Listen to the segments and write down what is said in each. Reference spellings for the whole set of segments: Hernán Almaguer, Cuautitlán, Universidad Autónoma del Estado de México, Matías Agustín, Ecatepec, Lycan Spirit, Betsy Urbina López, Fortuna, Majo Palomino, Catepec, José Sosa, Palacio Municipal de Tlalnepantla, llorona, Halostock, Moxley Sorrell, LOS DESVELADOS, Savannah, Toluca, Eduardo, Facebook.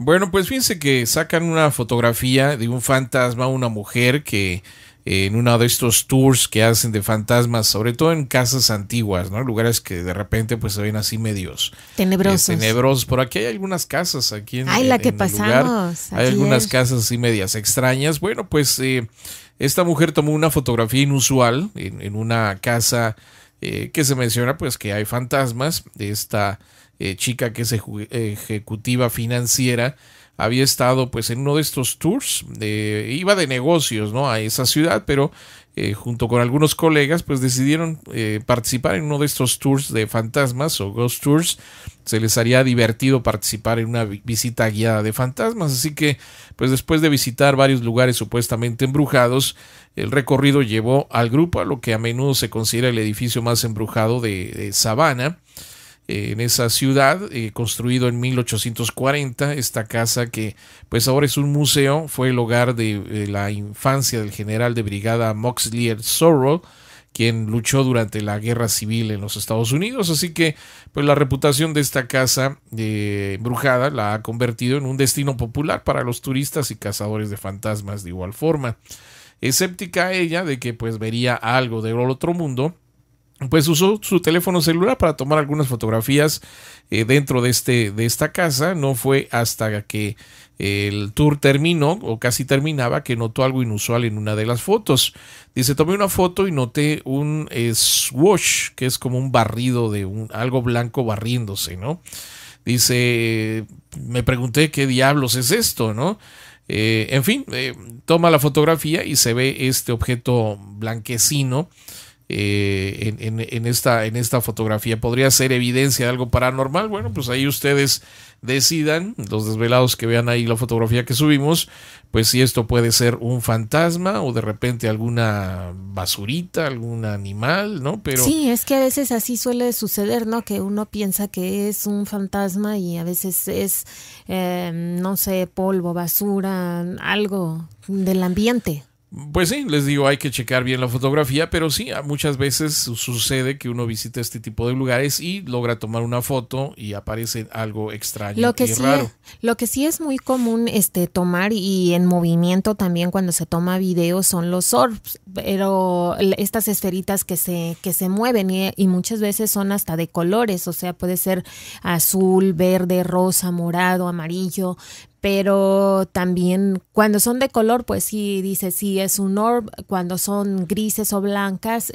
Bueno, pues fíjense que sacan una fotografía de un fantasma, una mujer que en uno de estos tours que hacen de fantasmas, sobre todo en casas antiguas, ¿no? Lugares que de repente pues se ven así medios tenebrosos. Tenebrosos. Por aquí hay algunas casas aquí en, hay algunas casas así medias extrañas. Bueno, pues esta mujer tomó una fotografía inusual en una casa que se menciona pues que hay fantasmas. Esta chica que es ejecutiva financiera había estado pues en uno de estos tours, iba de negocios, ¿no?, a esa ciudad, pero junto con algunos colegas pues decidieron participar en uno de estos tours de fantasmas o ghost tours. Se les haría divertido participar en una visita guiada de fantasmas, así que pues después de visitar varios lugares supuestamente embrujados, el recorrido llevó al grupo a lo que a menudo se considera el edificio más embrujado de Savannah. En esa ciudad, construido en 1840, esta casa que pues ahora es un museo, fue el hogar de la infancia del general de brigada Moxley Sorrell, quien luchó durante la guerra civil en los Estados Unidos. Así que pues la reputación de esta casa embrujada la ha convertido en un destino popular para los turistas y cazadores de fantasmas de igual forma. Escéptica ella de que pues vería algo del otro mundo, pues usó su teléfono celular para tomar algunas fotografías dentro de esta casa. No fue hasta que el tour terminó o casi terminaba que notó algo inusual en una de las fotos. Dice: tomé una foto y noté un swoosh, que es como un barrido de algo blanco barriéndose, ¿no? Dice, me pregunté qué diablos es esto, ¿no? En fin, toma la fotografía y se ve este objeto blanquecino. En esta fotografía podría ser evidencia de algo paranormal. Bueno, pues ahí ustedes decidan, los desvelados que vean ahí la fotografía que subimos, pues si esto puede ser un fantasma o de repente alguna basurita, algún animal, ¿no? Pero sí, es que a veces así suele suceder, ¿no? Que uno piensa que es un fantasma y a veces es, no sé, polvo, basura, algo del ambiente. Pues sí, les digo, hay que checar bien la fotografía, pero sí, muchas veces sucede que uno visita este tipo de lugares y logra tomar una foto y aparece algo extraño y raro. Lo que sí es muy común tomar y en movimiento también cuando se toma video son los orbs, pero estas esferitas que se mueven y muchas veces son hasta de colores, o sea, puede ser azul, verde, rosa, morado, amarillo. Pero también cuando son de color, pues sí, dice, sí, es un orb. Cuando son grises o blancas,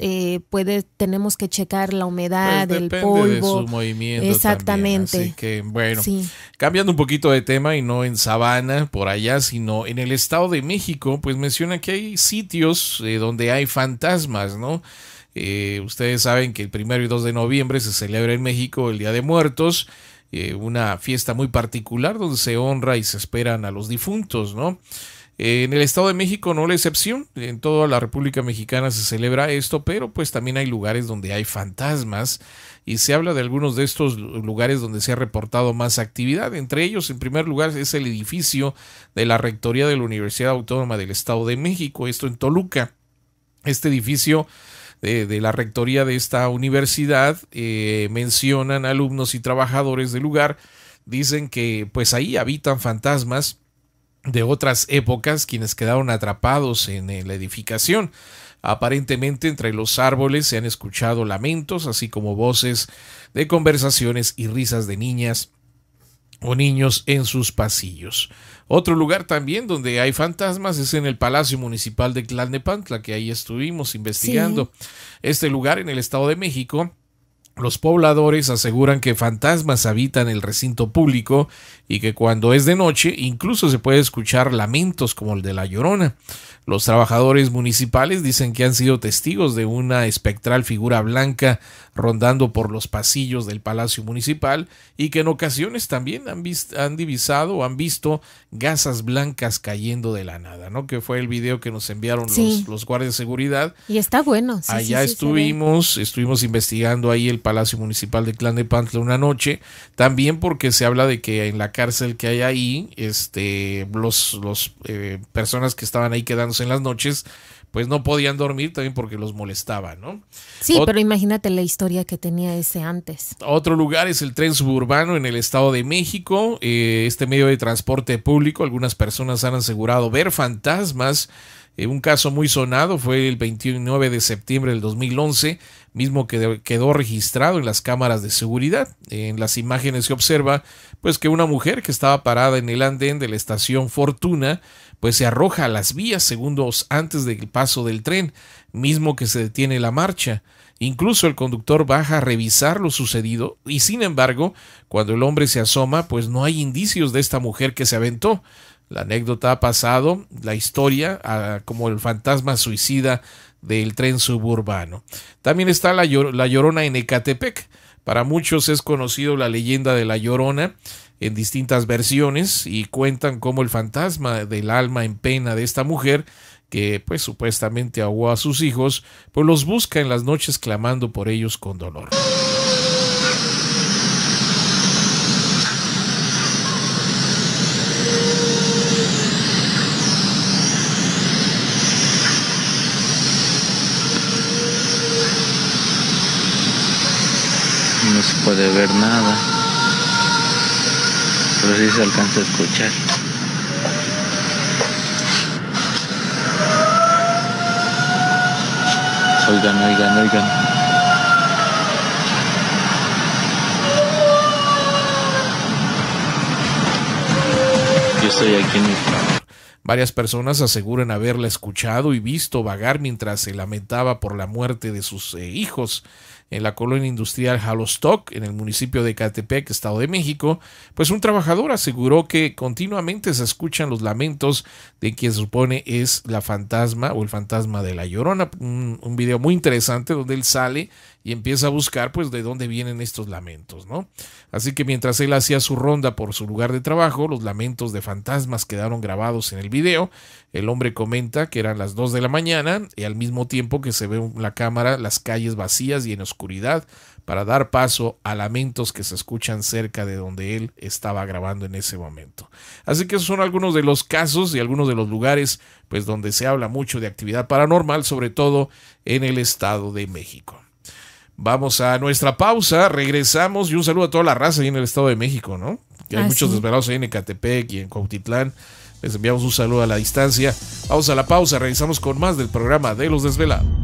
tenemos que checar la humedad, pues el polvo. Depende de su movimiento. Exactamente. También. Así que, bueno, sí. Cambiando un poquito de tema y no en Savannah, por allá, sino en el Estado de México, pues menciona que hay sitios donde hay fantasmas, ¿no? Ustedes saben que el 1 y 2 de noviembre se celebra en México el Día de Muertos. Una fiesta muy particular donde se honra y se esperan a los difuntos, ¿no? En el Estado de México no la excepción, en toda la República Mexicana se celebra esto, pero pues también hay lugares donde hay fantasmas y se habla de algunos de estos lugares donde se ha reportado más actividad. Entre ellos, en primer lugar, es el edificio de la Rectoría de la Universidad Autónoma del Estado de México, esto en Toluca. Este edificio de la rectoría de esta universidad, mencionan alumnos y trabajadores del lugar, dicen que pues ahí habitan fantasmas de otras épocas quienes quedaron atrapados en la edificación. Aparentemente entre los árboles se han escuchado lamentos, así como voces de conversaciones y risas de niñas o niños en sus pasillos. Otro lugar también donde hay fantasmas es en el Palacio Municipal de Tlalnepantla, que ahí estuvimos investigando. Sí. Este lugar en el Estado de México, los pobladores aseguran que fantasmas habitan el recinto público y que cuando es de noche incluso se puede escuchar lamentos como el de la Llorona. Los trabajadores municipales dicen que han sido testigos de una espectral figura blanca rondando por los pasillos del Palacio Municipal y que en ocasiones también han visto gasas blancas cayendo de la nada, ¿no? Que fue el video que nos enviaron sí, los guardias de seguridad. Y está bueno. Sí, allá estuvimos investigando ahí el Palacio Municipal de Tlalnepantla una noche, también porque se habla de que en la cárcel que hay ahí, personas que estaban ahí quedándose en las noches, pues no podían dormir también porque los molestaba, ¿no? Sí, pero imagínate la historia que tenía ese antes. Otro lugar es el tren suburbano en el Estado de México. Este medio de transporte público, algunas personas han asegurado ver fantasmas. Un caso muy sonado fue el 29 de septiembre del 2011, mismo que quedó registrado en las cámaras de seguridad. En las imágenes se observa pues que una mujer que estaba parada en el andén de la estación Fortuna pues se arroja a las vías segundos antes del paso del tren, mismo que se detiene la marcha. Incluso el conductor baja a revisar lo sucedido y sin embargo, cuando el hombre se asoma, pues no hay indicios de esta mujer que se aventó. La anécdota ha pasado la historia como el fantasma suicida del tren suburbano. También está la Llorona en Ecatepec. Para muchos es conocido la leyenda de la Llorona en distintas versiones y cuentan cómo el fantasma del alma en pena de esta mujer que pues supuestamente ahogó a sus hijos, pues los busca en las noches clamando por ellos con dolor. No se puede ver nada, pero sí se alcanza a escuchar. Oigan, oigan, oigan. Yo estoy aquí en mi trabajo. Varias personas aseguran haberla escuchado y visto vagar mientras se lamentaba por la muerte de sus hijos. En la colonia industrial Halostock, en el municipio de Catepec, Estado de México, pues un trabajador aseguró que continuamente se escuchan los lamentos de quien supone es la fantasma o el fantasma de la Llorona. Un video muy interesante donde él sale y empieza a buscar pues de dónde vienen estos lamentos, ¿no? Así que mientras él hacía su ronda por su lugar de trabajo, los lamentos de fantasmas quedaron grabados en el video. El hombre comenta que eran las 2 de la mañana y al mismo tiempo que se ve en la cámara las calles vacías y en oscuridad para dar paso a lamentos que se escuchan cerca de donde él estaba grabando en ese momento. Así que esos son algunos de los casos y algunos de los lugares pues donde se habla mucho de actividad paranormal, sobre todo en el Estado de México. Vamos a nuestra pausa, regresamos y un saludo a toda la raza ahí en el Estado de México, ¿no? Que hay muchos desvelados ahí en Ecatepec y en Cuautitlán. Les enviamos un saludo a la distancia. Vamos a la pausa, regresamos con más del programa de Los Desvelados.